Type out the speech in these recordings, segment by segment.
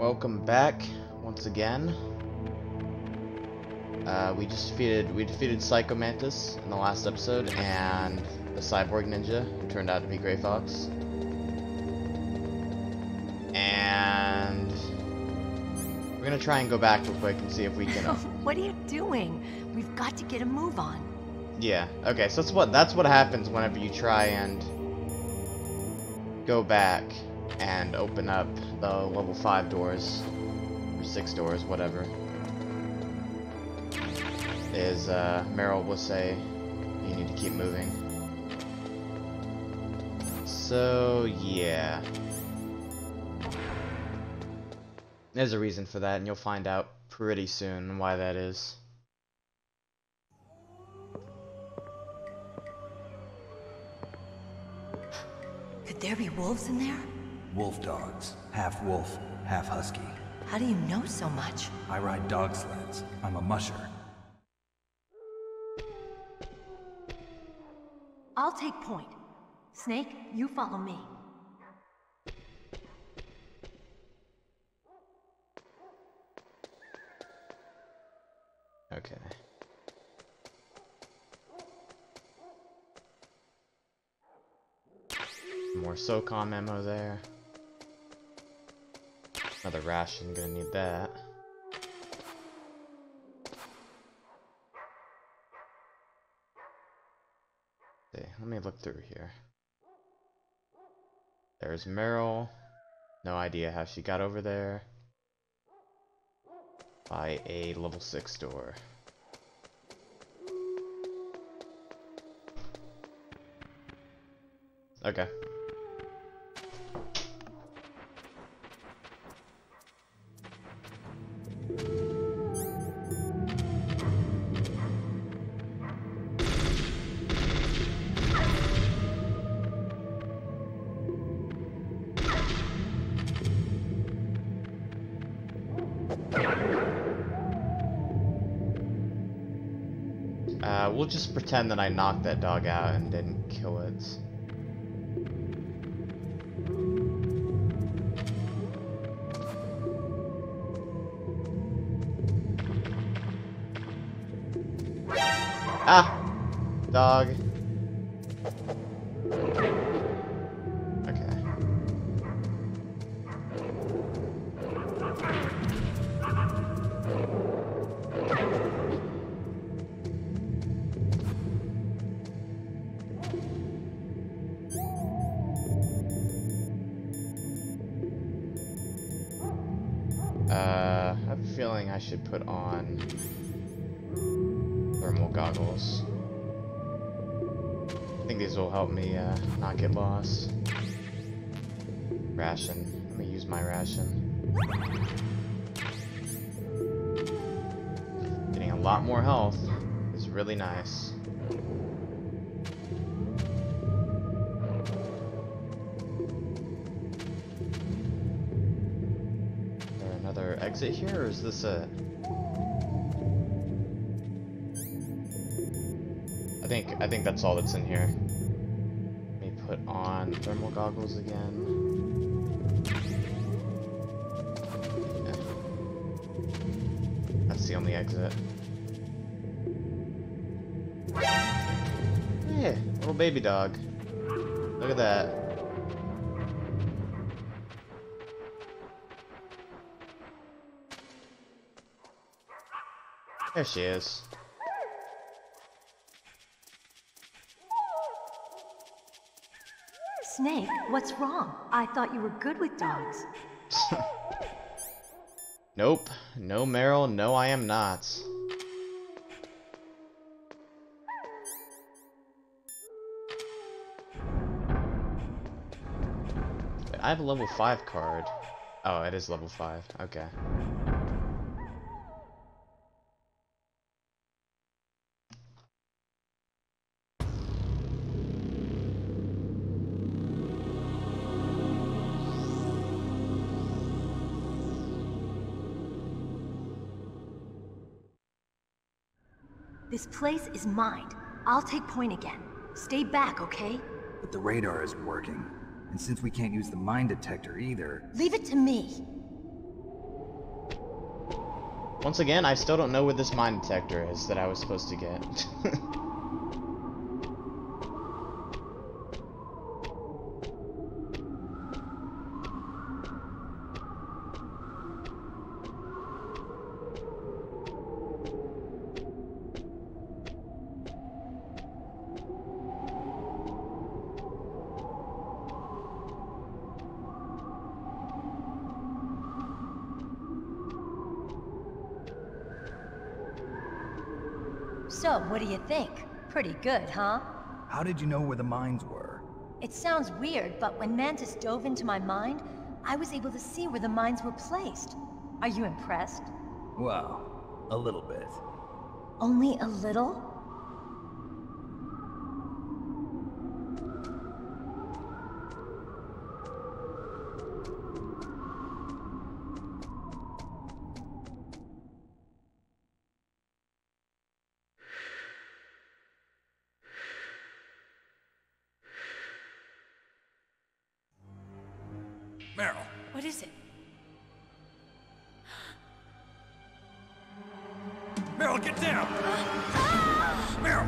Welcome back once again. We defeated Psycho Mantis in the last episode and the cyborg ninja who turned out to be Gray Fox. And we're gonna try and go back real quick and see if we can. What are you doing? We've got to get a move on. Yeah. Okay. So that's what happens whenever you try and go back and open up the level 5 doors or 6 doors, whatever. Is Meryl will say you need to keep moving. So yeah, there's a reason for that, and you'll find out pretty soon why that is. Could there be wolves in there? Wolf dogs. Half wolf, half husky. How do you know so much? I ride dog sleds. I'm a musher. I'll take point. Snake, you follow me. Okay. More SOCOM ammo there. Another ration, gonna need that. Okay, let me look through here. There's Meryl. No idea how she got over there. By a level 6 door. Okay. We'll just pretend that I knocked that dog out and didn't kill it. Ah! Dog. Okay. I have a feeling I should put on thermal goggles. I think these will help me not get lost. Ration. Let me use my ration. Getting a lot more health is really nice. Is there another exit here, or is this it? I think that's all that's in here. Let me put on thermal goggles again. Yeah. That's the only exit. Yeah, little baby dog. Look at that. There she is. Snake, what's wrong? I thought you were good with dogs. Nope. No, Meryl. No, I am not. Wait, I have a level 5 card. Oh, it is level 5. Okay. This place is mine. I'll take point again. Stay back, okay? But the radar isn't working. And since we can't use the mine detector either... Leave it to me! Once again, I still don't know where this mine detector is that I was supposed to get. So, what do you think? Pretty good, huh? How did you know where the mines were? It sounds weird, but when Mantis dove into my mind, I was able to see where the mines were placed. Are you impressed? Well, a little bit. Only a little? Meryl. What is it? Meryl, get down! Meryl!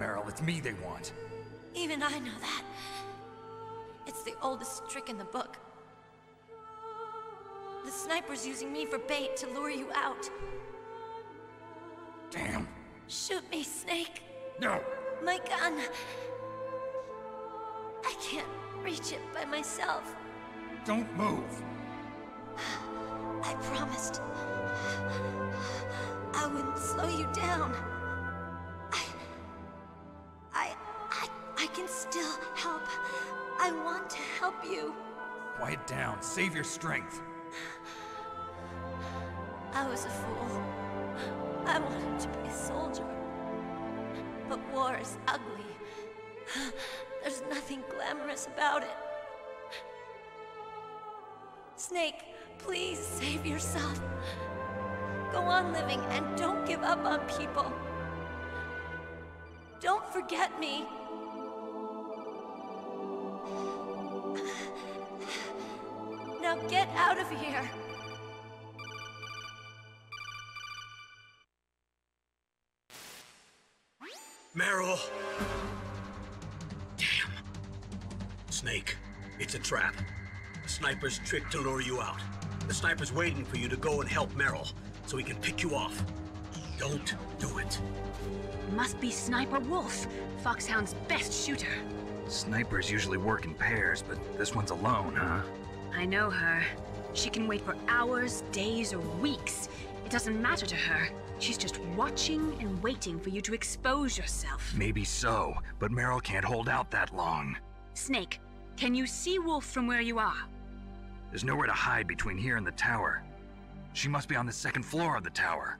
Meryl, it's me they want. Even I know that. It's the oldest trick in the book. The sniper's using me for bait to lure you out. Damn. Shoot me, Snake. No. My gun. I can't reach it by myself. Don't move. I promised. I wouldn't slow you down. I can still help. I want to help you. Quiet down. Save your strength. I was a fool. I wanted to be a soldier. But war is ugly. There's nothing glamorous about it. Snake, please save yourself. Go on living and don't give up on people. Don't forget me. Now get out of here! Meryl! Damn! Snake, it's a trap. The sniper's trick to lure you out. The sniper's waiting for you to go and help Meryl, so he can pick you off. Don't do it. Must be Sniper Wolf, Foxhound's best shooter. Snipers usually work in pairs, but this one's alone, huh? I know her. She can wait for hours, days, or weeks. It doesn't matter to her. She's just watching and waiting for you to expose yourself. Maybe so, but Meryl can't hold out that long. Snake, can you see Wolf from where you are? There's nowhere to hide between here and the tower. She must be on the second floor of the tower.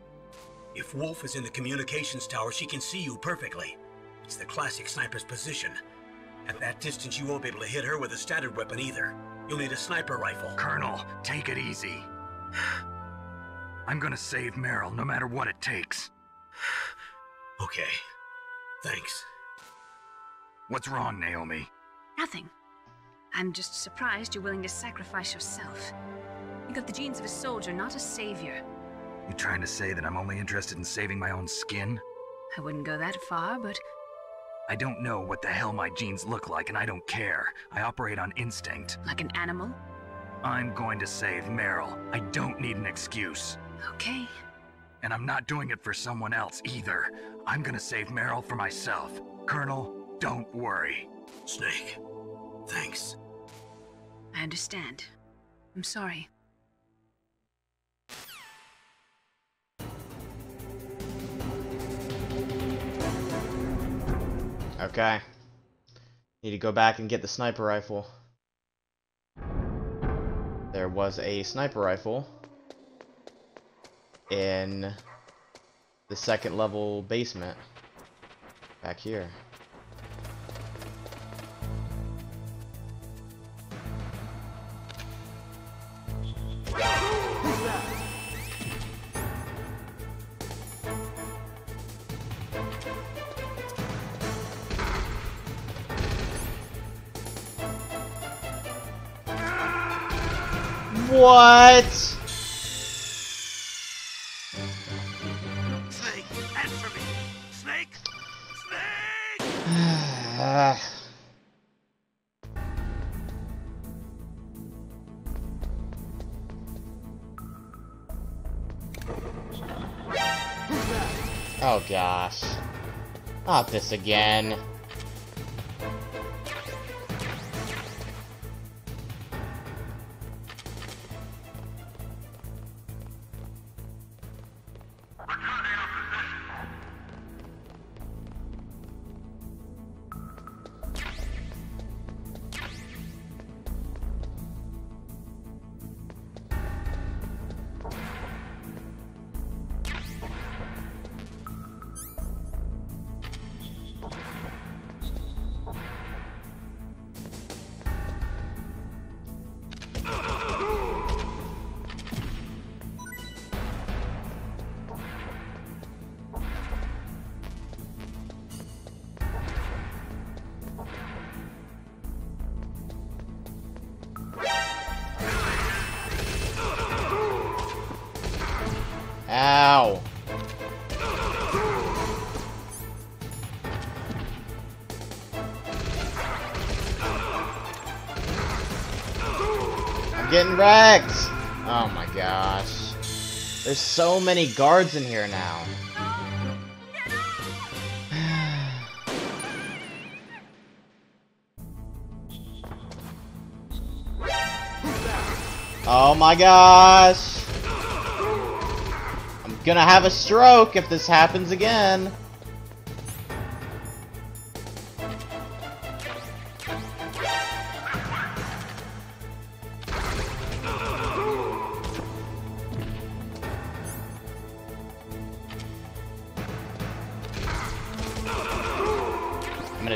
If Wolf is in the communications tower, she can see you perfectly. It's the classic sniper's position. At that distance, you won't be able to hit her with a standard weapon either. You'll need a sniper rifle. Colonel, take it easy. I'm gonna save Meryl, no matter what it takes. Okay. Thanks. What's wrong, Naomi? Nothing. I'm just surprised you're willing to sacrifice yourself. You got the genes of a soldier, not a savior. You trying to say that I'm only interested in saving my own skin? I wouldn't go that far, but... I don't know what the hell my genes look like, and I don't care. I operate on instinct. Like an animal? I'm going to save Meryl. I don't need an excuse. Okay. And I'm not doing it for someone else, either. I'm gonna save Meryl for myself. Colonel, don't worry. Snake, thanks. I understand. I'm sorry. Okay. Need to go back and get the sniper rifle. there was a sniper rifle in the second level basement back here. What? Snake, answer me. Snake, snake. Oh gosh. Not this again. Ow! I'm getting wrecked! Oh my gosh. There's so many guards in here now. Oh my gosh! Gonna have a stroke if this happens again.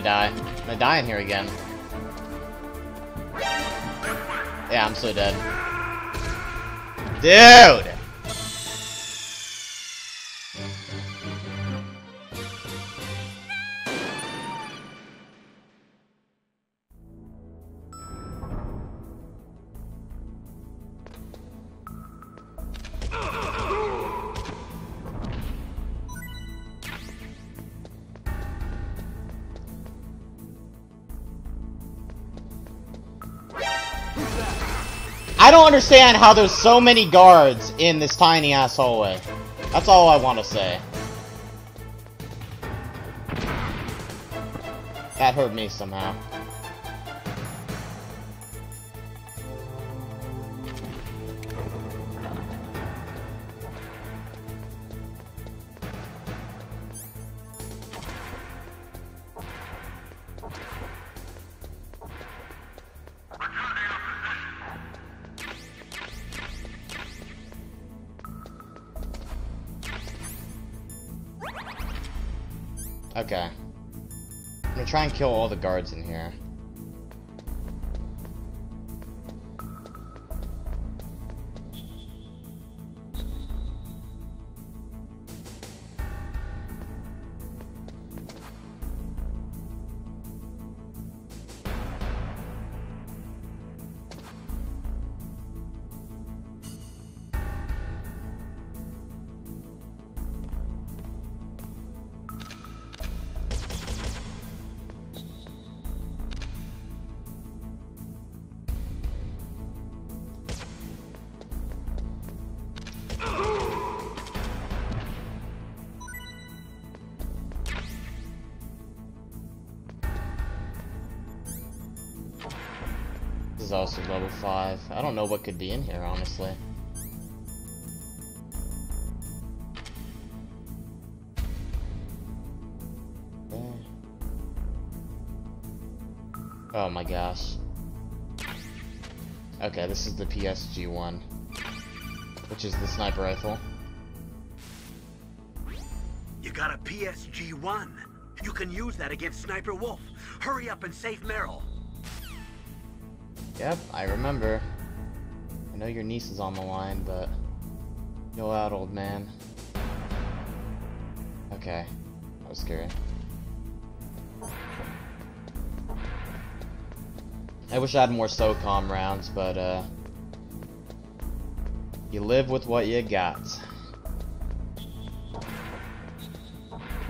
I'm gonna die in here again. Yeah, I'm so dead. Dude! I don't understand how there's so many guards in this tiny ass hallway. That's all I want to say. That hurt me somehow. Okay. I'm gonna try and kill all the guards in here. This is also level 5. I don't know what could be in here, honestly. Oh my gosh. Okay, this is the PSG-1, which is the sniper rifle. You got a PSG-1. You can use that against Sniper Wolf. Hurry up and save Meryl. Yep, I remember. I know your niece is on the line, but go out, old man. Okay, that was scary. I wish I had more SOCOM rounds, but you live with what you got.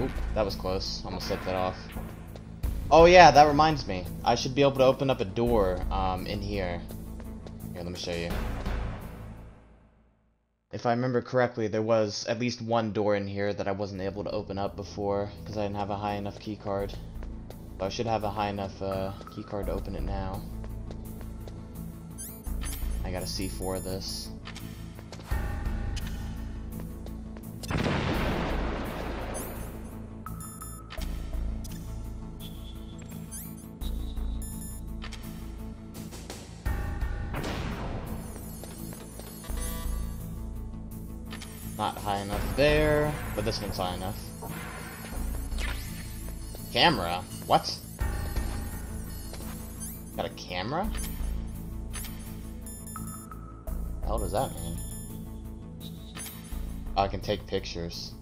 Oop, that was close. Almost set that off. Oh yeah, that reminds me. I should be able to open up a door in here. Here, let me show you. If I remember correctly, there was at least one door in here that I wasn't able to open up before because I didn't have a high enough key card. I should have a high enough key card to open it now. I got a C4 of this. Not high enough there, but this one's high enough. Camera? What? Got a camera? What the hell does that mean? Oh, I can take pictures.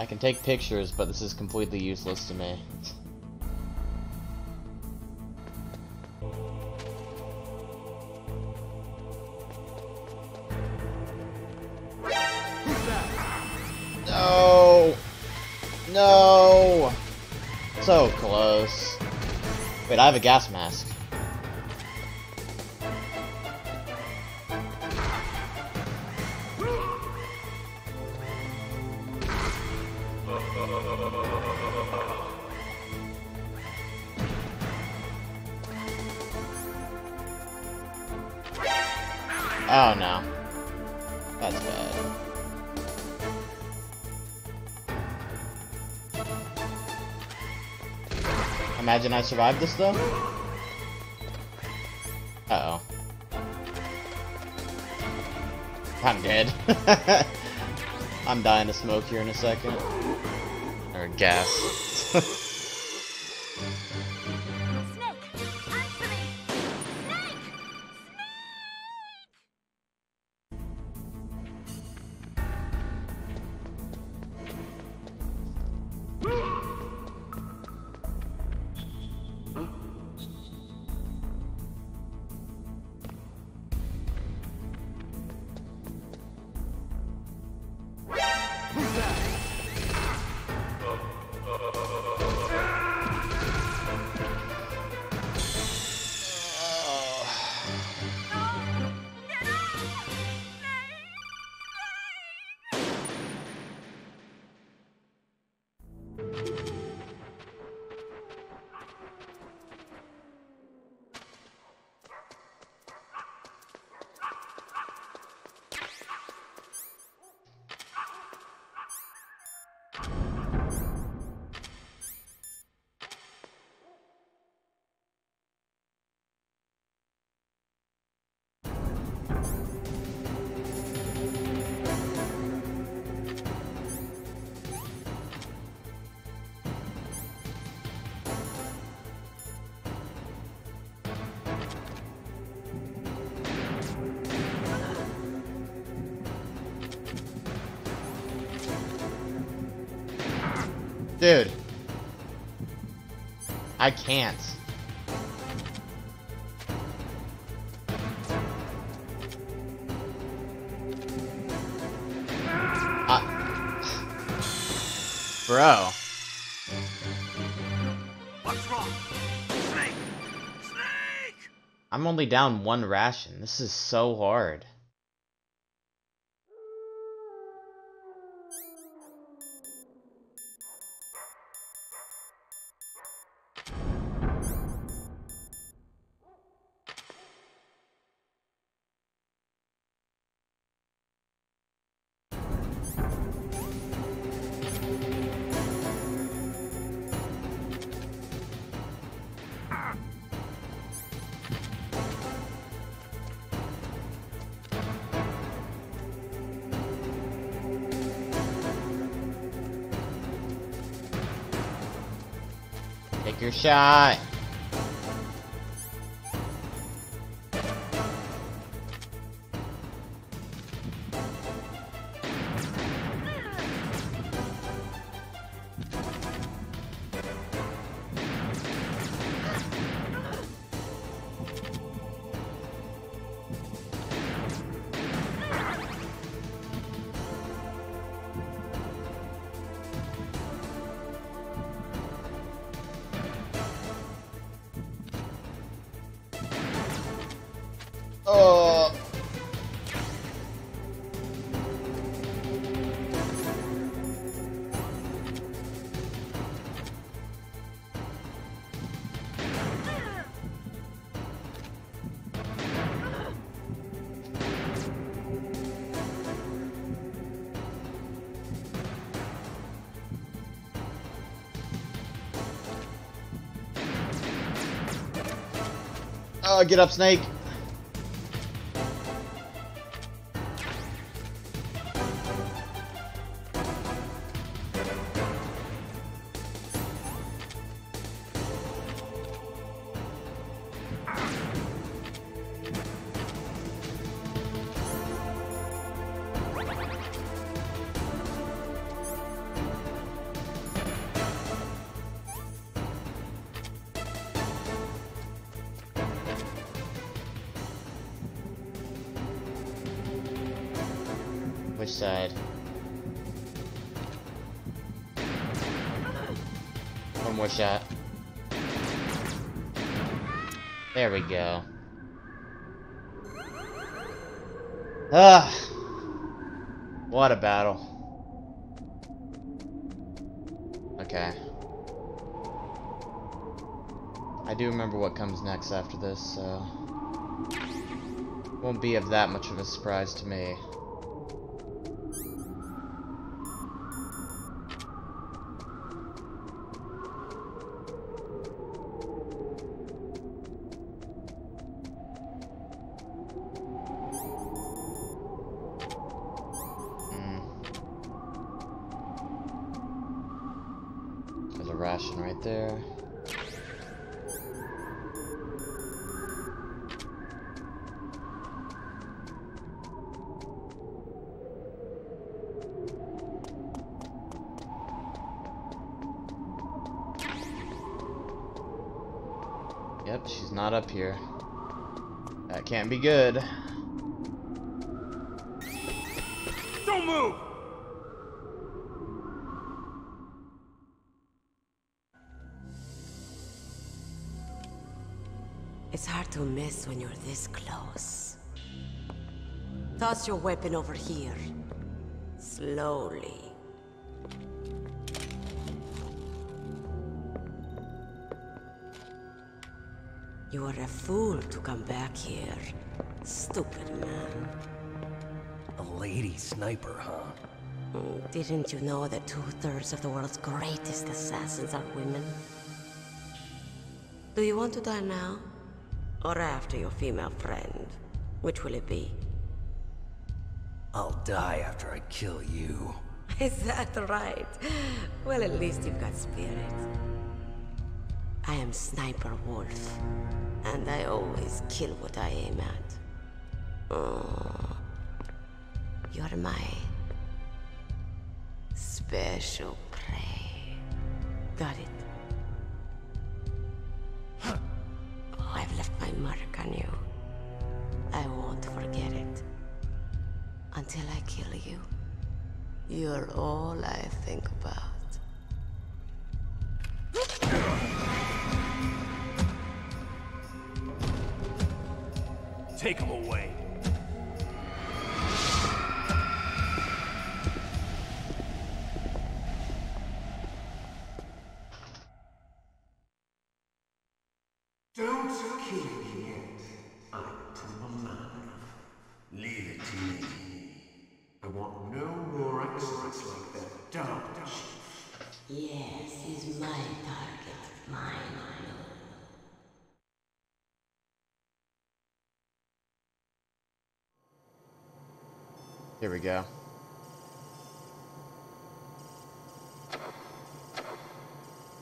I can take pictures, but this is completely useless to me. No! No! So close. Wait, I have a gas mask. Oh no. That's bad. Imagine I survived this though? Uh oh. I'm dead. I'm dying to smoke here in a second. Or gas. Dude, I can't. Bro. What's wrong? Snake! Snake! I'm only down one ration. This is so hard. Take your shot. Oh, get up, Snake. Side. One more shot. There we go. Ah, what a battle. Okay. I do remember what comes next after this, so won't be of that much of a surprise to me. Ration right there. Yep, she's not up here. That can't be good. Don't move. It's hard to miss when you're this close. Toss your weapon over here. Slowly. You are a fool to come back here. Stupid man. A lady sniper, huh? Didn't you know that 2/3 of the world's greatest assassins are women? Do you want to die now? Or after your female friend? Which will it be? I'll die after I kill you. Is that right? Well, at least you've got spirit. I am Sniper Wolf, and I always kill what I aim at. Oh, you're my special prey. Got it. Mark on you. I won't forget it. Until I kill you, you're all I think about. Take him away. Here we go.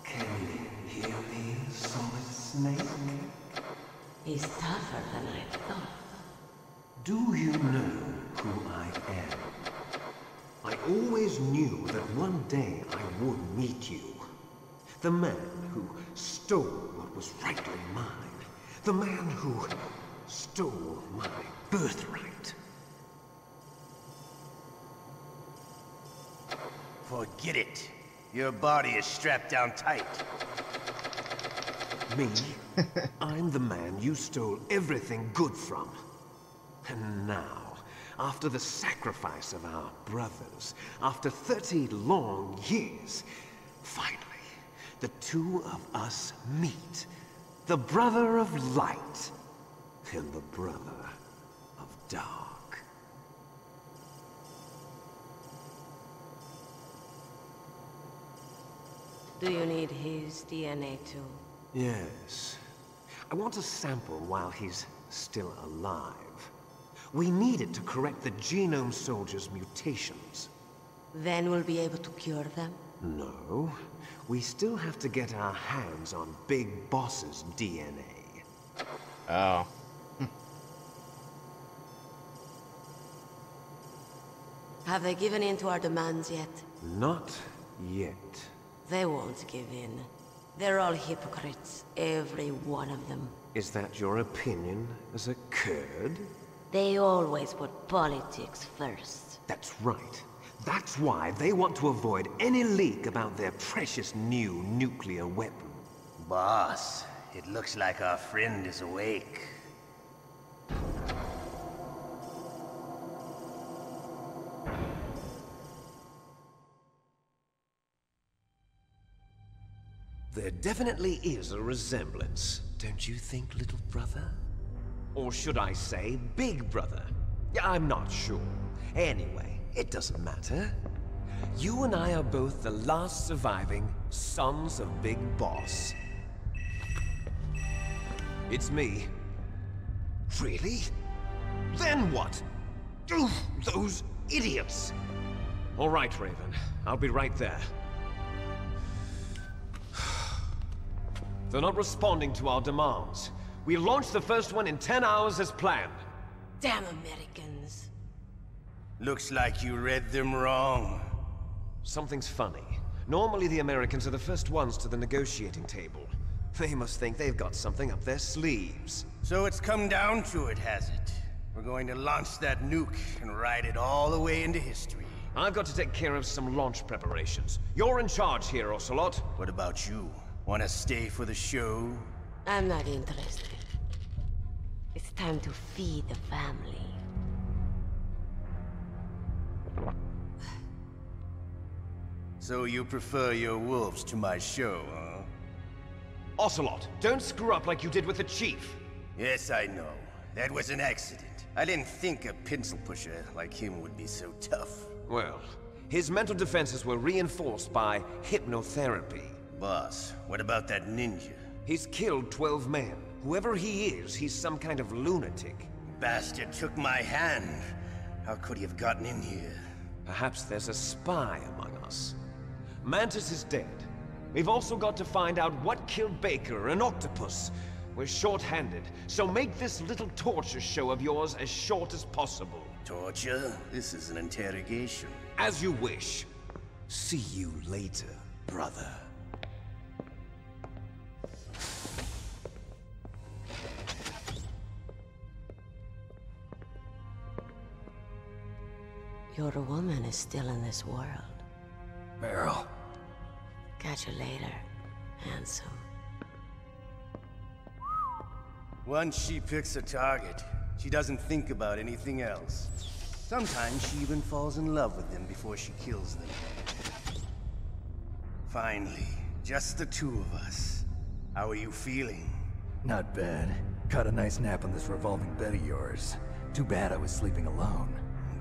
Can you hear me? lesser than I thought. Do you know who I am? I always knew that one day I would meet you. The man who stole what was rightly mine. The man who stole my birthright. Forget it. Your body is strapped down tight. Me? I'm the man you stole everything good from. And now, after the sacrifice of our brothers, after 30 long years, finally, the two of us meet. The brother of light and the brother of dark. Do you need his DNA too? Yes. I want a sample while he's still alive. We need it to correct the genome soldiers' mutations. Then we'll be able to cure them? No. We still have to get our hands on Big Boss's DNA. Oh. Have they given in to our demands yet? Not yet. They won't give in. They're all hypocrites, every one of them. Is that your opinion as a Kurd? They always put politics first. That's right. That's why they want to avoid any leak about their precious new nuclear weapon. Boss, it looks like our friend is awake. There definitely is a resemblance, don't you think, little brother? Or should I say, big brother? I'm not sure. Anyway, it doesn't matter. You and I are both the last surviving sons of Big Boss. It's me. Really? Then what? Oof, those idiots! All right, Raven. I'll be right there. They're not responding to our demands. We launched the first one in 10 hours as planned. Damn Americans. Looks like you read them wrong. Something's funny. Normally the Americans are the first ones to the negotiating table. They must think they've got something up their sleeves. So it's come down to it, has it? We're going to launch that nuke and ride it all the way into history. I've got to take care of some launch preparations. You're in charge here, Ocelot. What about you? Wanna stay for the show? I'm not interested. It's time to feed the family. So you prefer your wolves to my show, huh? Ocelot, don't screw up like you did with the chief. Yes, I know. That was an accident. I didn't think a pencil pusher like him would be so tough. Well, his mental defenses were reinforced by hypnotherapy. Boss, what about that ninja? He's killed 12 men. Whoever he is, he's some kind of lunatic. Bastard took my hand. How could he have gotten in here? Perhaps there's a spy among us. Mantis is dead. We've also got to find out what killed Baker, an octopus. We're short-handed, so make this little torture show of yours as short as possible. Torture? This is an interrogation. As you wish. See you later, brother. Your woman is still in this world. Meryl. Catch you later, handsome. Once she picks a target, she doesn't think about anything else. Sometimes she even falls in love with them before she kills them. Finally, just the two of us. How are you feeling? Not bad. Caught a nice nap on this revolving bed of yours. Too bad I was sleeping alone.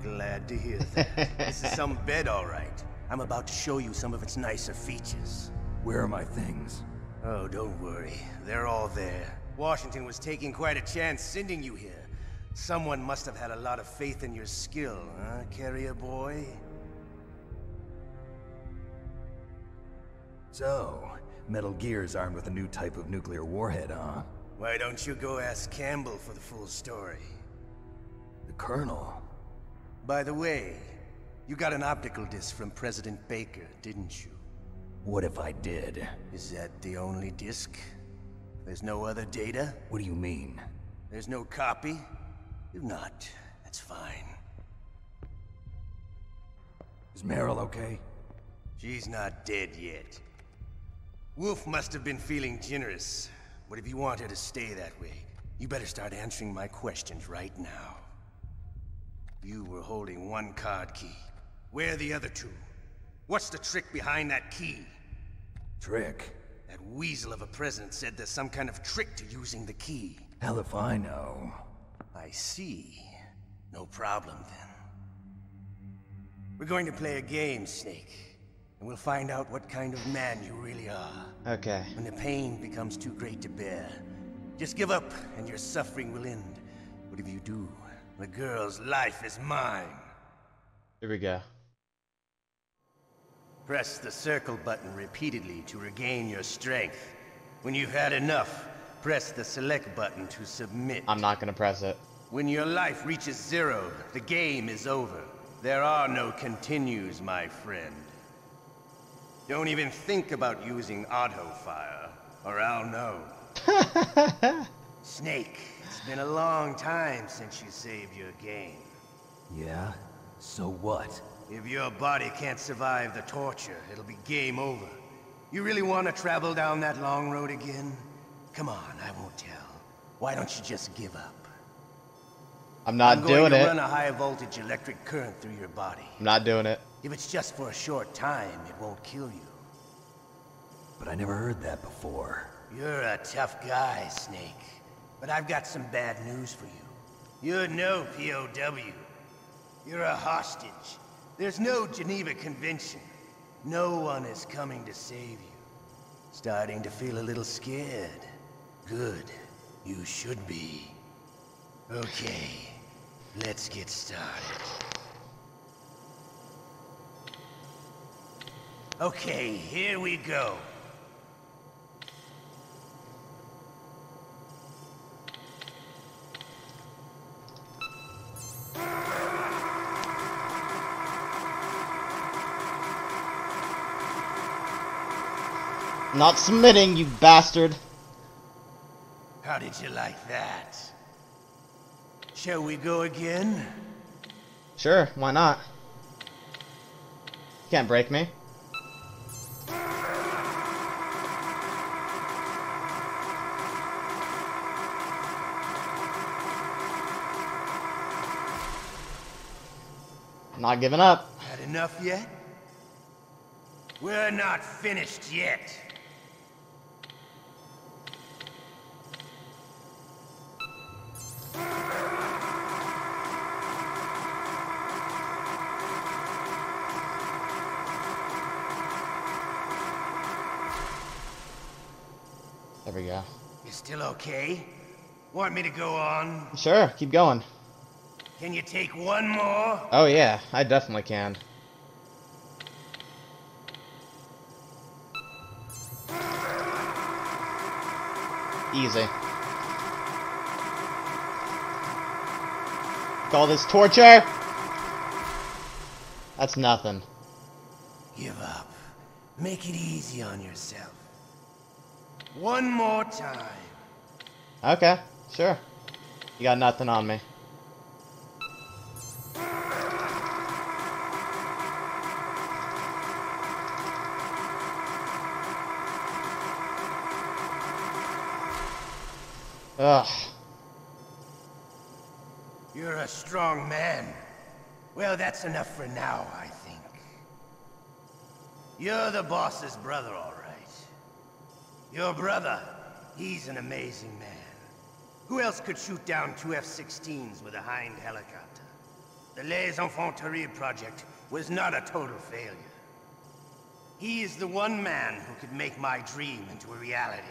Glad to hear that. This is some bed, all right. I'm about to show you some of its nicer features. Where are my things? Oh, don't worry. They're all there. Washington was taking quite a chance sending you here. Someone must have had a lot of faith in your skill, huh, carrier boy? So, Metal Gear's armed with a new type of nuclear warhead, huh? Why don't you go ask Campbell for the full story? The Colonel? By the way, you got an optical disc from President Baker, didn't you? What if I did? Is that the only disc? There's no other data? What do you mean? There's no copy? If not, that's fine. Is Meryl okay? She's not dead yet. Wolf must have been feeling generous, but if you want her to stay that way, you better start answering my questions right now. You were holding one card key. Where are the other two? What's the trick behind that key? Trick? That weasel of a president said there's some kind of trick to using the key. Hell if I know. I see. No problem then. We're going to play a game, Snake, and we'll find out what kind of man you really are. Okay. When the pain becomes too great to bear, just give up and your suffering will end. But if you do, the girl's life is mine. Here we go. Press the circle button repeatedly to regain your strength. When you've had enough, press the select button to submit. I'm not gonna press it. When your life reaches zero, the game is over. There are no continues, my friend. Don't even think about using auto fire, or I'll know. Snake, it's been a long time since you saved your game. Yeah? So what? If your body can't survive the torture, it'll be game over. You really want to travel down that long road again? Come on, I won't tell. Why don't you just give up? I'm going to run a high voltage electric current through your body. I'm not doing it. If it's just for a short time, it won't kill you. But I never heard that before. You're a tough guy, Snake. But I've got some bad news for you. You're no POW. You're a hostage. There's no Geneva Convention. No one is coming to save you. Starting to feel a little scared. Good. You should be. Okay. Let's get started. Okay, here we go. Not submitting, you bastard. How did you like that? Shall we go again? Sure, why not? You can't break me. Not giving up. Had enough yet? We're not finished yet. There we go. You still okay? Want me to go on? Sure, keep going. Can you take one more? Oh yeah, I definitely can. Easy. Call this torture? That's nothing. Give up. Make it easy on yourself. One more time. Okay, sure. You got nothing on me. Ugh. You're a strong man. Well, that's enough for now, I think. You're the boss's brother, all right. Your brother, he's an amazing man. Who else could shoot down two F-16s with a Hind helicopter? The Les Enfants Terribles project was not a total failure. He is the one man who could make my dream into a reality.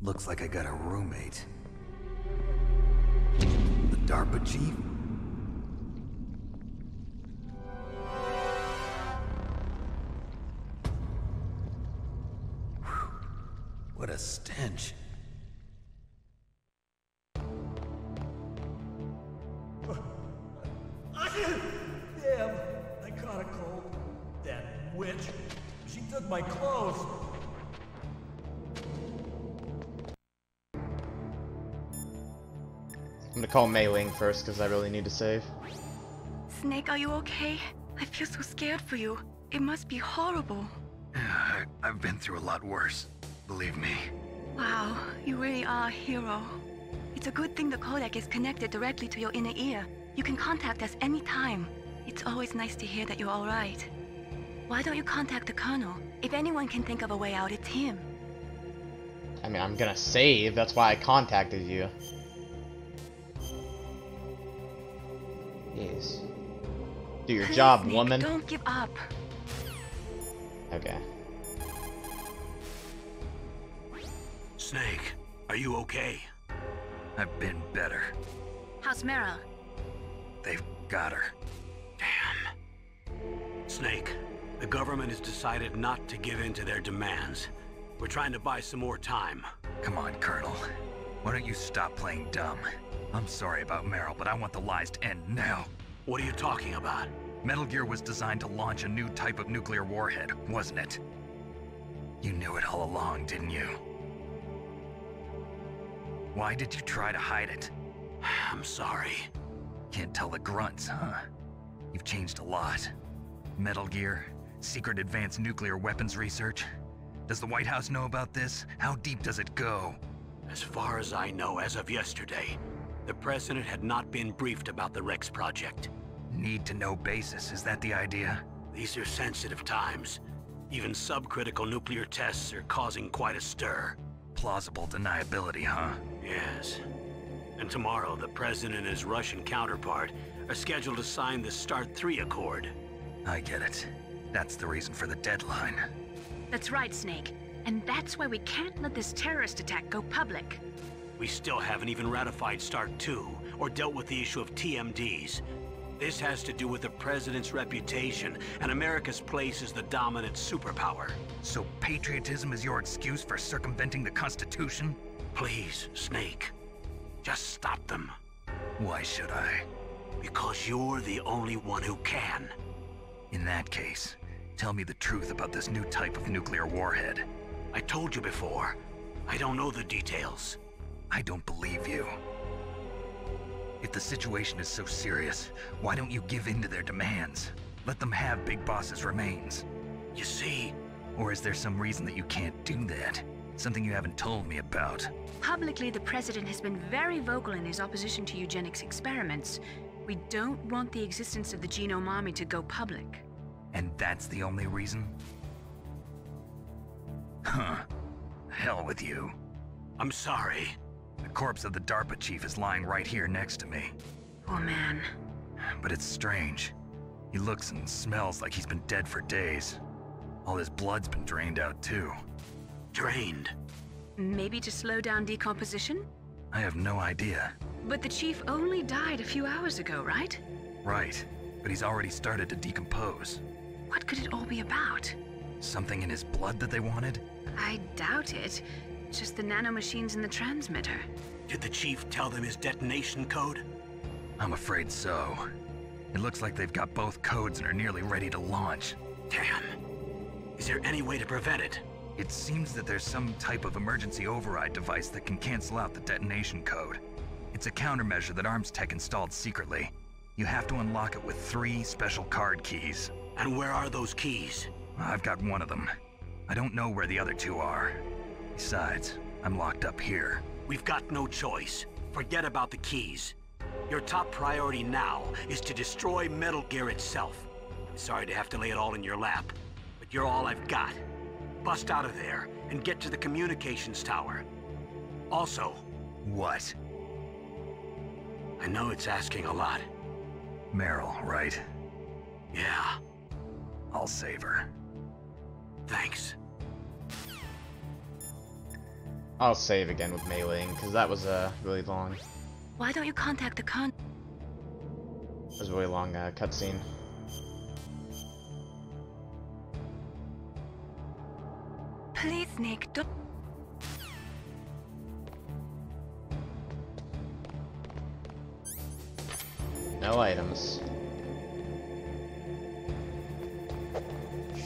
Looks like I got a roommate. The DARPA chief? What a stench. Damn, I caught a cold. That witch, she took my clothes. I'm gonna call Mei Ling first, because I really need to save. Snake, are you okay? I feel so scared for you. It must be horrible. I've been through a lot worse, believe me. Wow, you really are a hero. It's a good thing the codec is connected directly to your inner ear. You can contact us anytime. It's always nice to hear that you're alright. Why don't you contact the Colonel? If anyone can think of a way out, it's him. I mean, I'm gonna save, that's why I contacted you. Jeez. Do your job, Nick, woman. Don't give up. Okay. Snake, are you okay? I've been better. How's Meryl? They've got her. Damn. Snake, the government has decided not to give in to their demands. We're trying to buy some more time. Come on, Colonel. Why don't you stop playing dumb? I'm sorry about Meryl, but I want the lies to end now. What are you talking about? Metal Gear was designed to launch a new type of nuclear warhead, wasn't it? You knew it all along, didn't you? Why did you try to hide it? I'm sorry. Can't tell the grunts, huh? You've changed a lot. Metal Gear, secret advanced nuclear weapons research. Does the White House know about this? How deep does it go? As far as I know, as of yesterday, the President had not been briefed about the REX project. Need to know basis, is that the idea? These are sensitive times. Even subcritical nuclear tests are causing quite a stir. Plausible deniability, huh? Yes. And tomorrow, the President and his Russian counterpart are scheduled to sign the START III Accord. I get it. That's the reason for the deadline. That's right, Snake. And that's why we can't let this terrorist attack go public. We still haven't even ratified START II or dealt with the issue of TMDs. This has to do with the President's reputation and America's place as the dominant superpower. So patriotism is your excuse for circumventing the Constitution? Please, Snake. Just stop them. Why should I? Because you're the only one who can. In that case, tell me the truth about this new type of nuclear warhead. I told you before, I don't know the details. I don't believe you. If the situation is so serious, why don't you give in to their demands? Let them have Big Boss's remains. You see? Or is there some reason that you can't do that? Something you haven't told me about? Publicly, the President has been very vocal in his opposition to eugenics experiments. We don't want the existence of the Genome Army to go public. And that's the only reason? Huh. Hell with you. I'm sorry. The corpse of the DARPA chief is lying right here next to me. Poor man. But it's strange. He looks and smells like he's been dead for days. All his blood's been drained out too. Drained? Maybe to slow down decomposition? I have no idea. But the chief only died a few hours ago, right? Right. But he's already started to decompose. What could it all be about? Something in his blood that they wanted? I doubt it. Just the nanomachines in the transmitter. Did the chief tell them his detonation code? I'm afraid so. It looks like they've got both codes and are nearly ready to launch. Damn. Is there any way to prevent it? It seems that there's some type of emergency override device that can cancel out the detonation code. It's a countermeasure that Arms Tech installed secretly. You have to unlock it with 3 special card keys. And where are those keys? I've got one of them. I don't know where the other 2 are. Besides, I'm locked up here. We've got no choice. Forget about the keys. Your top priority now is to destroy Metal Gear itself. I'm sorry to have to lay it all in your lap, but you're all I've got. Bust out of there and get to the communications tower. Also... What? I know it's asking a lot. Meryl, right? Yeah. I'll save her. Thanks. I'll save again with Mei Ling, because that was really long. Why don't you contact the con? That was a really long cutscene. Please, Nick, don't. No items.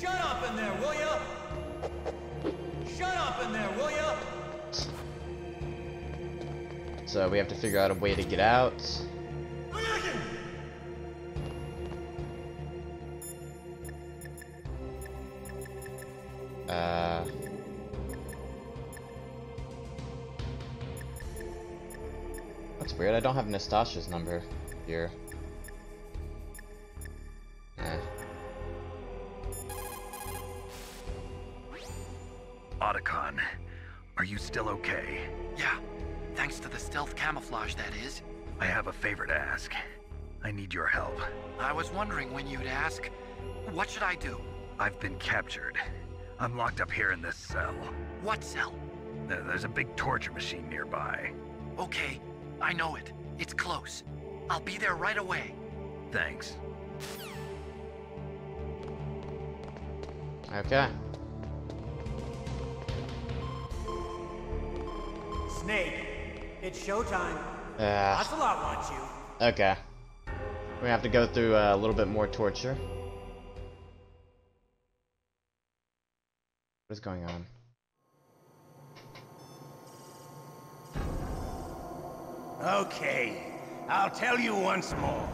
Shut up in there, will ya? Shut up in there, will ya? So we have to figure out a way to get out. That's weird, I don't have Nastasha's number here. Eh. Otacon, are you still okay? Yeah, thanks to the stealth camouflage, that is. I have a favor to ask. I need your help. I was wondering when you'd ask. What should I do? I've been captured. I'm locked up here in this cell. What cell? There's a big torture machine nearby. Okay, I know it. It's close. I'll be there right away. Thanks. Okay. Snake, it's showtime. Ocelot wants you. Okay. We have to go through a little bit more torture. What is going on? Okay, I'll tell you once more.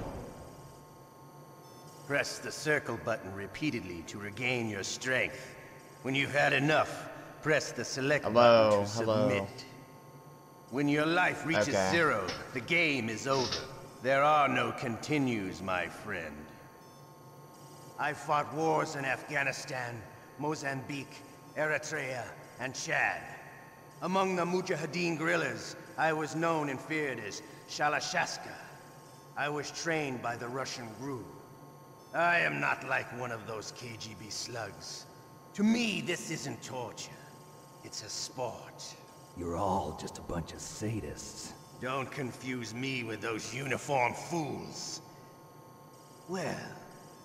Press the circle button repeatedly to regain your strength. When you've had enough, press the select button to submit. When your life reaches zero, the game is over. There are no continues, my friend. I fought wars in Afghanistan, Mozambique, Eritrea, and Chad. Among the Mujahideen guerrillas, I was known and feared as Shalashaska. I was trained by the Russian GRU. I am not like one of those KGB slugs. To me, this isn't torture. It's a sport. You're all just a bunch of sadists. Don't confuse me with those uniformed fools. Well,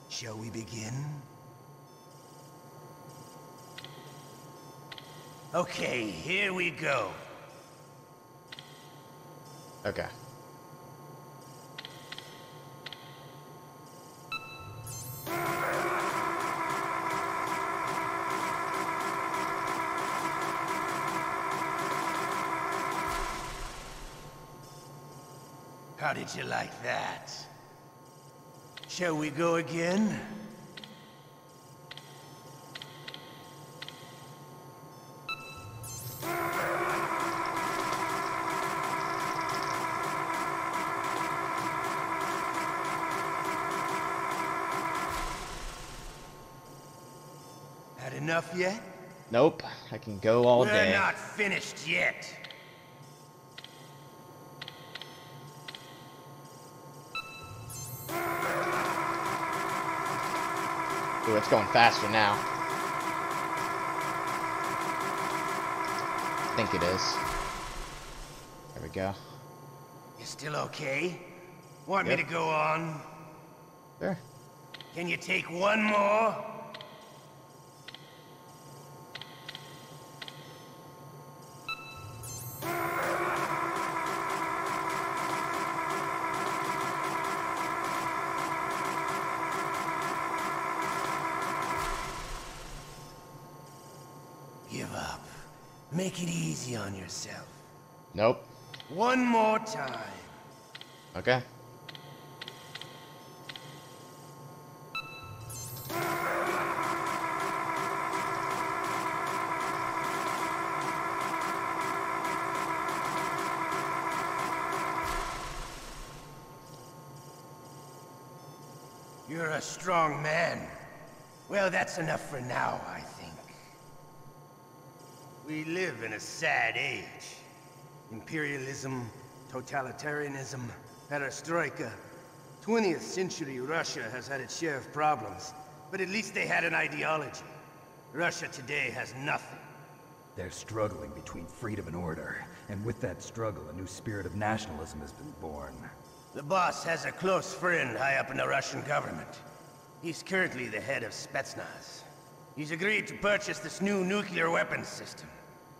shall we begin? Okay, here we go. Okay. How did you like that? Shall we go again? Enough yet? Nope. I can go all day. We're not finished yet. Ooh, it's going faster now. I think it is. There we go. You still okay? Want me to go on? Sure. Can you take one more? Make it easy on yourself. Nope. One more time. Okay. You're a strong man. Well, that's enough for now, I think. We live in a sad age. Imperialism, totalitarianism, perestroika. 20th century Russia has had its share of problems, but at least they had an ideology. Russia today has nothing. They're struggling between freedom and order, and with that struggle, a new spirit of nationalism has been born. The boss has a close friend high up in the Russian government. He's currently the head of Spetsnaz. He's agreed to purchase this new nuclear weapons system.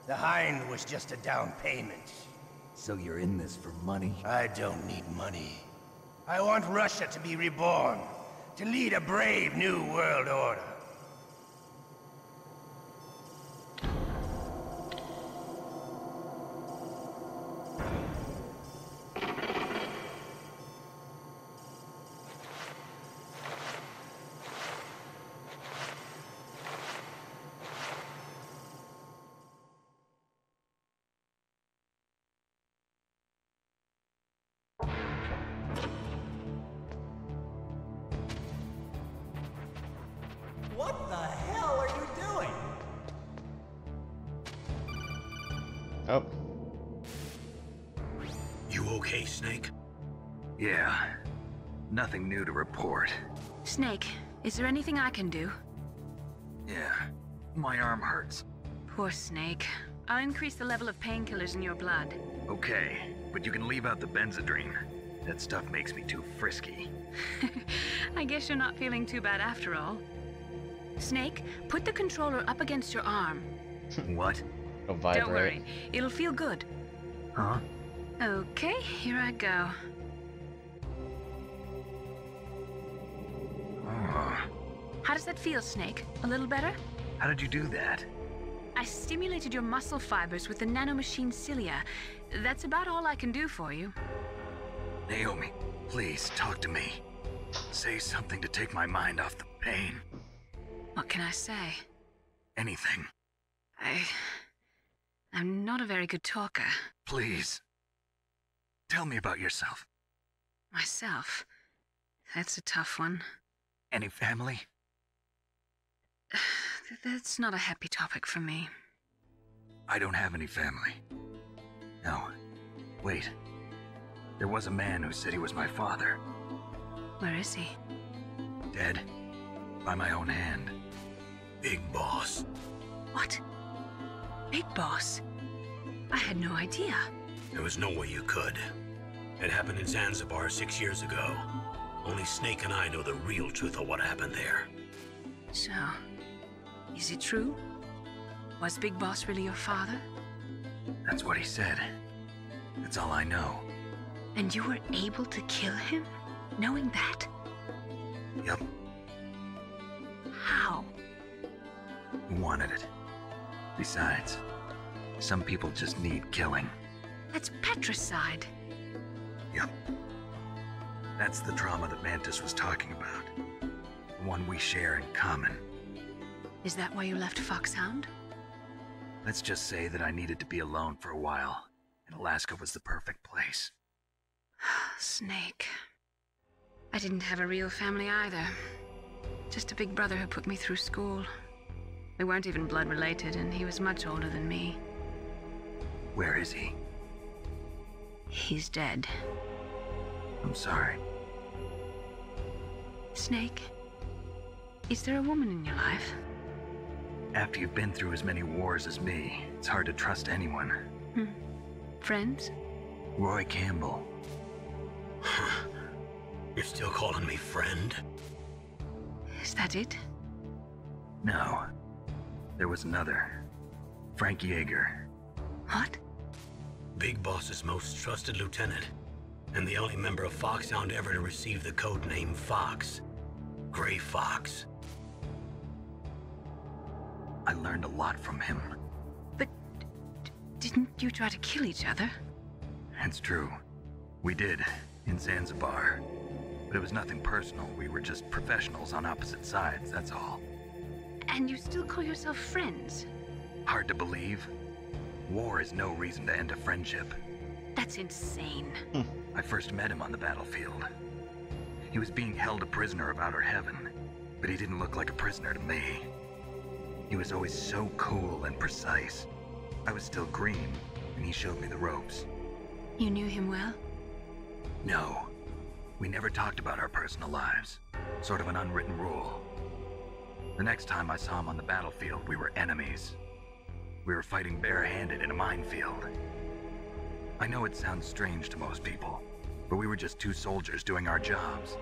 The Hind was just a down payment. So you're in this for money? I don't need money. I want Russia to be reborn, to lead a brave new world order. Nothing new to report. Snake, is there anything I can do? Yeah, my arm hurts. Poor Snake. I'll increase the level of painkillers in your blood. Okay, but you can leave out the benzodrine. That stuff makes me too frisky. I guess you're not feeling too bad after all. Snake, put the controller up against your arm. What? It'll vibrate. Don't worry, it'll feel good. Huh? Okay, here I go. How does that feel, Snake? A little better? How did you do that? I stimulated your muscle fibers with the nanomachine cilia. That's about all I can do for you. Naomi, please talk to me. Say something to take my mind off the pain. What can I say? Anything. I'm not a very good talker. Please. Tell me about yourself. Myself? That's a tough one. Any family? That's not a happy topic for me. I don't have any family. No. Wait. There was a man who said he was my father. Where is he? Dead. By my own hand. Big Boss. What? Big Boss? I had no idea. There was no way you could. It happened in Zanzibar 6 years ago. Only Snake and I know the real truth of what happened there. So, is it true? Was Big Boss really your father? That's what he said. That's all I know. And you were able to kill him? Knowing that? Yep. How? He wanted it. Besides, some people just need killing. That's patricide. Yep. That's the trauma that Mantis was talking about. The one we share in common. Is that why you left Foxhound? Let's just say that I needed to be alone for a while, and Alaska was the perfect place. Snake. I didn't have a real family either. Just a big brother who put me through school. We weren't even blood related, and he was much older than me. Where is he? He's dead. I'm sorry. Snake, is there a woman in your life? After you've been through as many wars as me, it's hard to trust anyone. Hmm. Friends? Roy Campbell. You're still calling me friend? Is that it? No. There was another. Frank Yeager. What? Big Boss's most trusted lieutenant. And the only member of Foxhound ever to receive the codename Fox. Gray Fox. I learned a lot from him. But didn't you try to kill each other? That's true. We did, in Zanzibar. But it was nothing personal. We were just professionals on opposite sides, that's all. And you still call yourself friends? Hard to believe. War is no reason to end a friendship. That's insane. I first met him on the battlefield. He was being held a prisoner of Outer Heaven, but he didn't look like a prisoner to me. He was always so cool and precise. I was still green, and he showed me the ropes. You knew him well? No. We never talked about our personal lives. Sort of an unwritten rule. The next time I saw him on the battlefield, we were enemies. We were fighting barehanded in a minefield. I know it sounds strange to most people, but we were just two soldiers doing our jobs.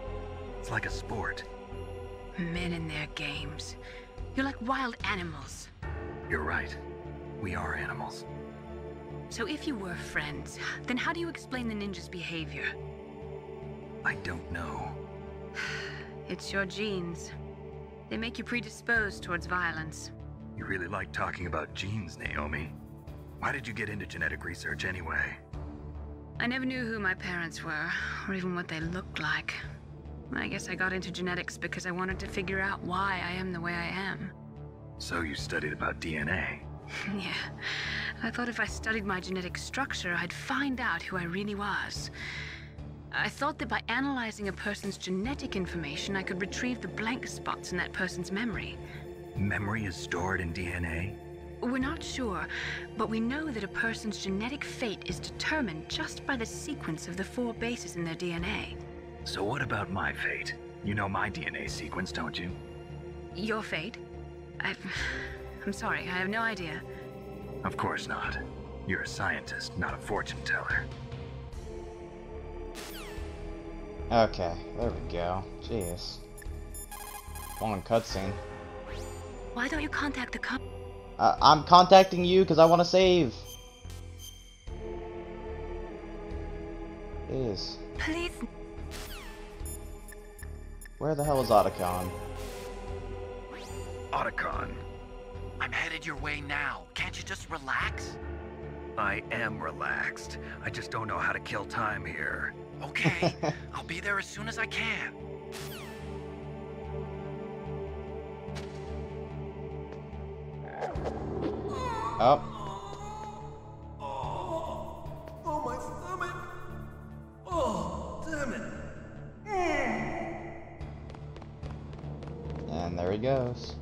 It's like a sport. Men and their games. You're like wild animals. You're right. We are animals. So if you were friends, then how do you explain the ninja's behavior? I don't know. It's your genes. They make you predisposed towards violence. You really like talking about genes, Naomi. Why did you get into genetic research anyway? I never knew who my parents were, or even what they looked like. I guess I got into genetics because I wanted to figure out why I am the way I am. So you studied about DNA? Yeah. I thought if I studied my genetic structure, I'd find out who I really was. I thought that by analyzing a person's genetic information, I could retrieve the blank spots in that person's memory. Memory is stored in DNA? We're not sure, but we know that a person's genetic fate is determined just by the sequence of the four bases in their DNA. So what about my fate? You know my DNA sequence, don't you? Your fate? I'm sorry, I have no idea. Of course not. You're a scientist, not a fortune teller. Okay, there we go. Jeez. Long cutscene. Why don't you contact the cop? I'm contacting you because I want to save. Jeez. Please. Where the hell is Otacon? Otacon. I'm headed your way now. Can't you just relax? I am relaxed. I just don't know how to kill time here. Okay, I'll be there as soon as I can. Oh. Oh, my stomach. Oh, damn it. And there he goes.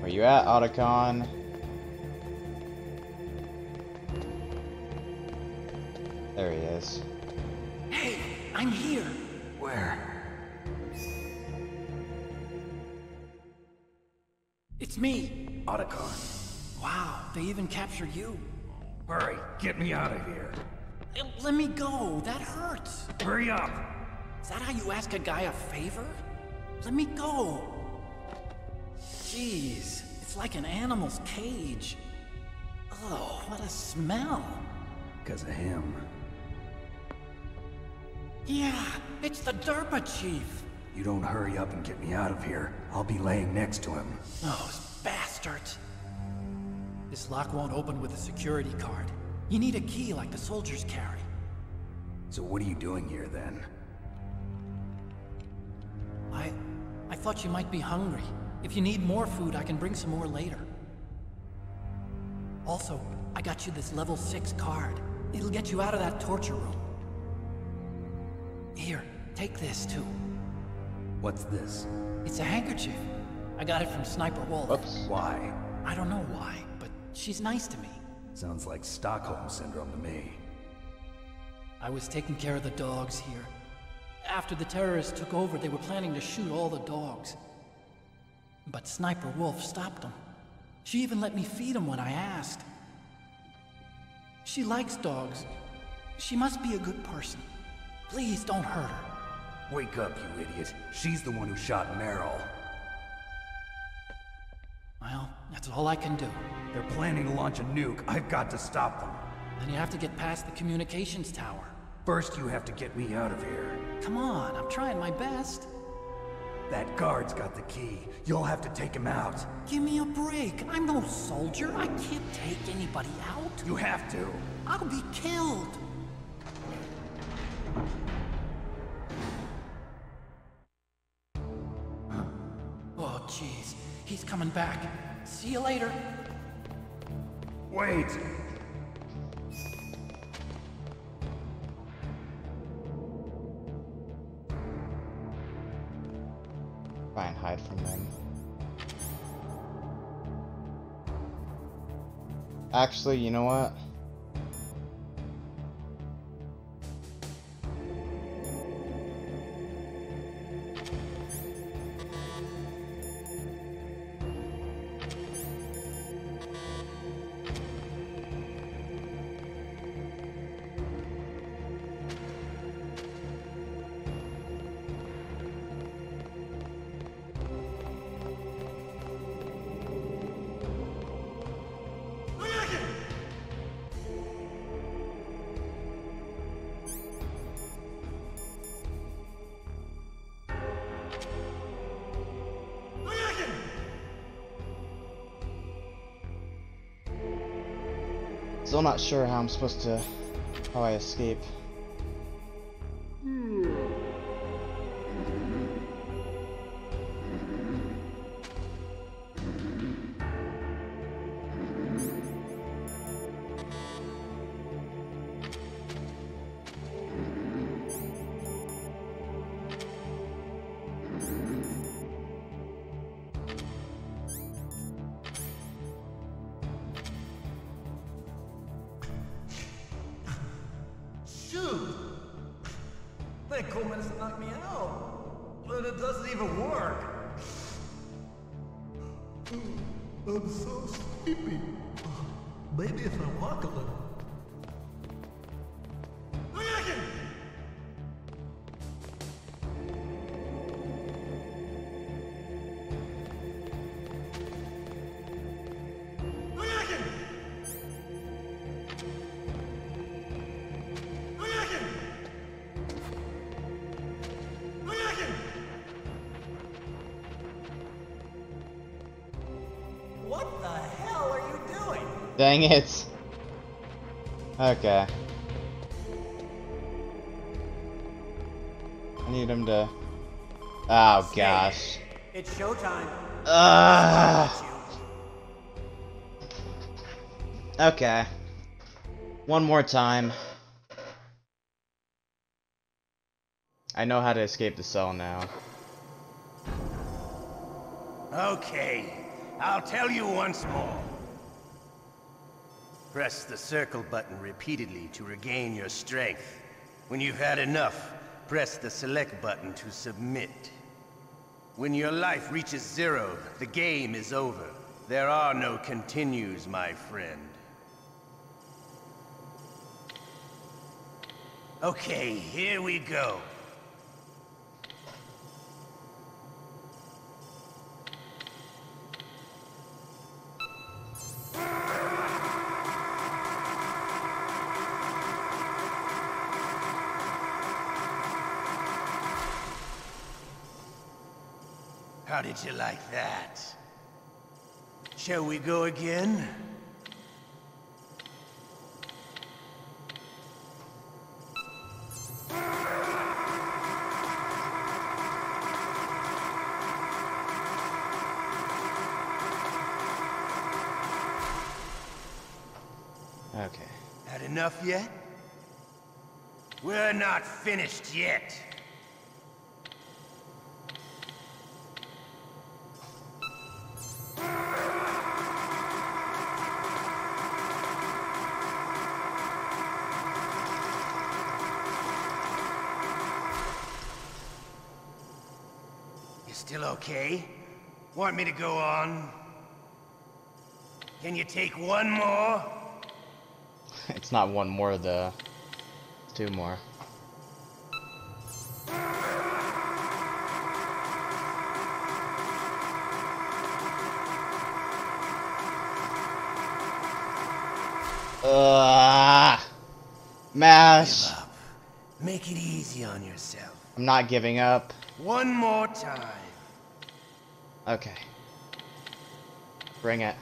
Where you at, Otacon? There he is. Hey, I'm here. Where? It's me, Otacon. Wow, they even captured you. Hurry, get me out of here. Let me go. That hurts. Hurry up. Is that how you ask a guy a favor? Let me go. Jeez, it's like an animal's cage. Oh, what a smell. Because of him. Yeah, it's the DARPA chief. You don't hurry up and get me out of here, I'll be laying next to him. Those bastards. This lock won't open with a security card. You need a key like the soldiers carry. So what are you doing here then? I thought you might be hungry. If you need more food, I can bring some more later. Also, I got you this level 6 card. It'll get you out of that torture room. Here, take this too. What's this? It's a handkerchief. I got it from Sniper Wolf. Oops. Why? I don't know why, but she's nice to me. Sounds like Stockholm Syndrome to me. I was taking care of the dogs here. After the terrorists took over, they were planning to shoot all the dogs. But Sniper Wolf stopped them. She even let me feed them when I asked. She likes dogs. She must be a good person. Please don't hurt her. Wake up, you idiot. She's the one who shot Meryl. Well, that's all I can do. They're planning to launch a nuke. I've got to stop them. Then you have to get past the communications tower. First, you have to get me out of here. Come on, I'm trying my best. That guard's got the key. You'll have to take him out. Give me a break. I'm no soldier. I can't take anybody out. You have to. I'll be killed. Oh, jeez. He's coming back. See you later. Wait. Try and hide from them. Actually, you know what? Still not sure how I'm supposed to, how I escape. Dang it! Okay. I need him to... Oh gosh. It's showtime. Okay. One more time. I know how to escape the cell now. Okay. I'll tell you once more. Press the circle button repeatedly to regain your strength. When you've had enough, press the select button to submit. When your life reaches zero, the game is over. There are no continues, my friend. Okay, here we go. How did you like that? Shall we go again? Okay. Had enough yet? We're not finished yet. Okay. Want me to go on? Can you take one more? It's not one more, though. It's two more. Mash. Give up. Make it easy on yourself. I'm not giving up. One more time. Okay. Bring it.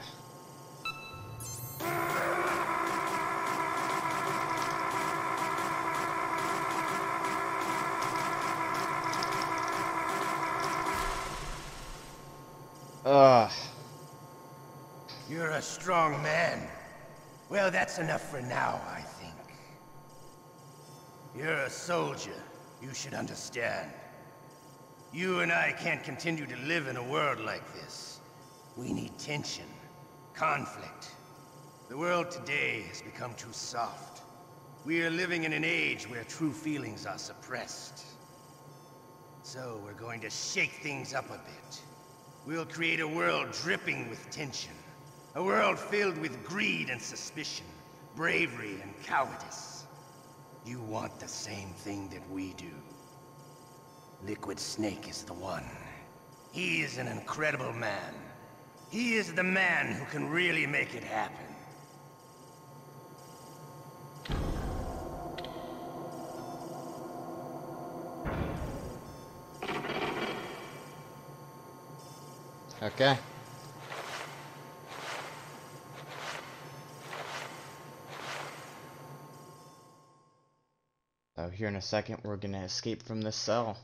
Ugh. You're a strong man. Well, that's enough for now, I think. You're a soldier. You should understand. You and I can't continue to live in a world like this. We need tension, conflict. The world today has become too soft. We are living in an age where true feelings are suppressed. So we're going to shake things up a bit. We'll create a world dripping with tension. A world filled with greed and suspicion, bravery and cowardice. You want the same thing that we do. Liquid Snake is the one. He is an incredible man. He is the man who can really make it happen. Okay. So here in a second, we're gonna escape from this cell.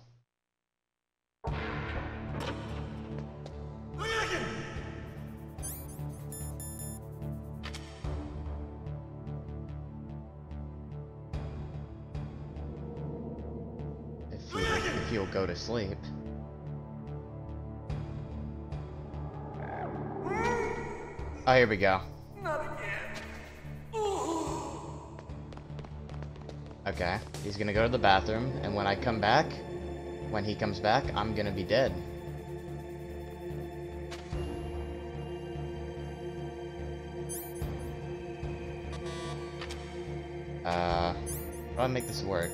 If you'll go to sleep. Oh, here we go. Not again. Okay, he's gonna go to the bathroom, and when I come back, when he comes back, I'm gonna be dead. How do I make this work?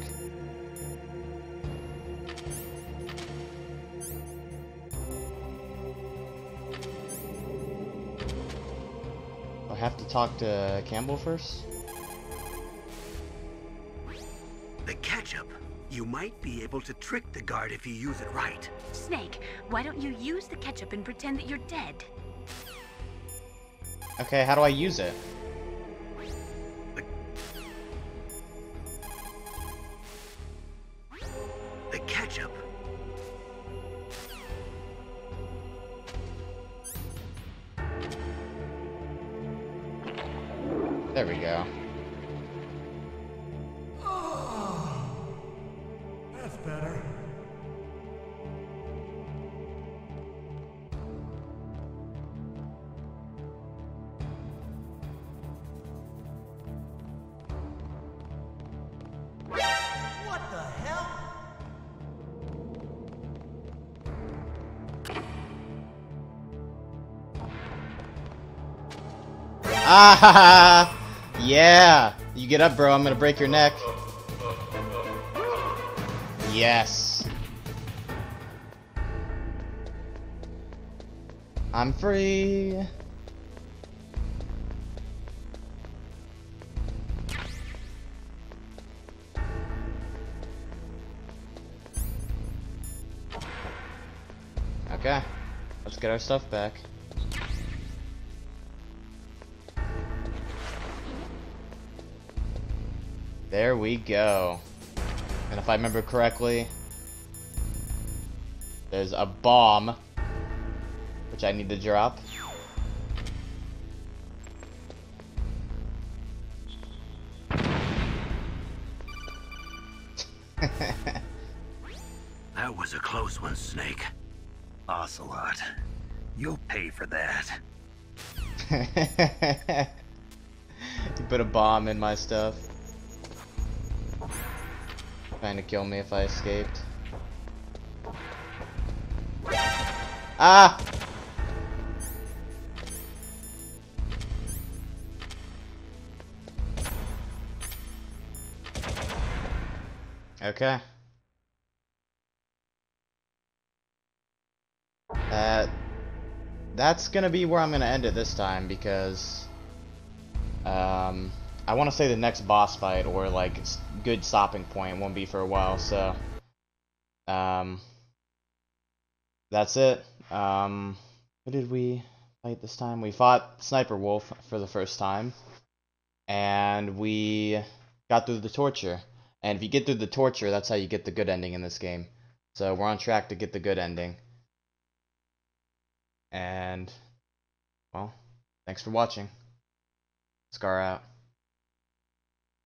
Have to talk to Campbell first. The ketchup. You might be able to trick the guard if you use it right. Snake, why don't you use the ketchup and pretend that you're dead? Okay, how do I use it? The ketchup. There we go. Oh, that's better. What the hell? Ah ha ha! Yeah! You get up, bro. I'm gonna break your neck. Yes. I'm free. Okay. Let's get our stuff back. There we go. And if I remember correctly, there's a bomb, which I need to drop. That was a close one, Snake. Ocelot, you'll pay for that. You put a bomb in my stuff. Trying to kill me if I escaped. Ah! Okay. That's gonna be where I'm gonna end it this time, because I want to say the next boss fight, or like good stopping point, won't be for a while, so that's it. Who did we fight this time? We fought Sniper Wolf for the first time, and we got through the torture. And if you get through the torture, that's how you get the good ending in this game. So we're on track to get the good ending. And well, thanks for watching. Scar out.